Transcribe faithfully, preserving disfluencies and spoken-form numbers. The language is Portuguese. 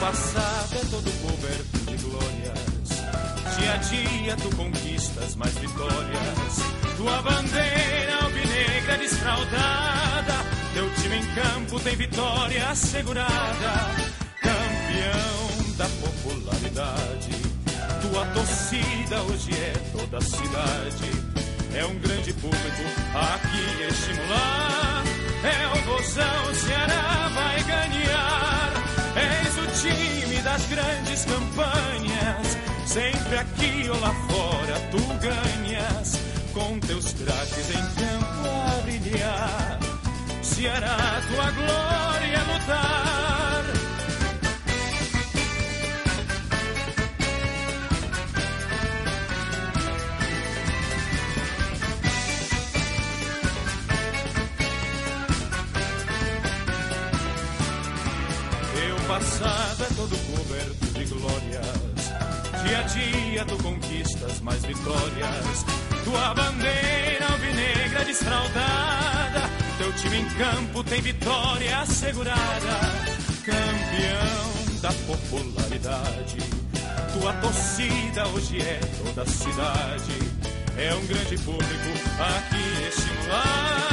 passado é todo coberto de glórias. Dia a dia tu conquistas mais vitórias. Tua bandeira alvinegra desfraldada, teu time em campo tem vitória assegurada. Campeão da popularidade, tua torcida hoje é toda a cidade. É um grande público aqui estimular. É o Vozão, Ceará vai ganhar. Eis o time das grandes campanhas. Sempre aqui ou lá fora tu ganhas. Com teus craques em campo a brilhar. Ceará, tua glória lutar. Passado é todo coberto de glórias. Dia a dia tu conquistas mais vitórias. Tua bandeira alvinegra desfraldada, teu time em campo tem vitória assegurada. Campeão da popularidade, tua torcida hoje é toda a cidade. É um grande público aqui estimular.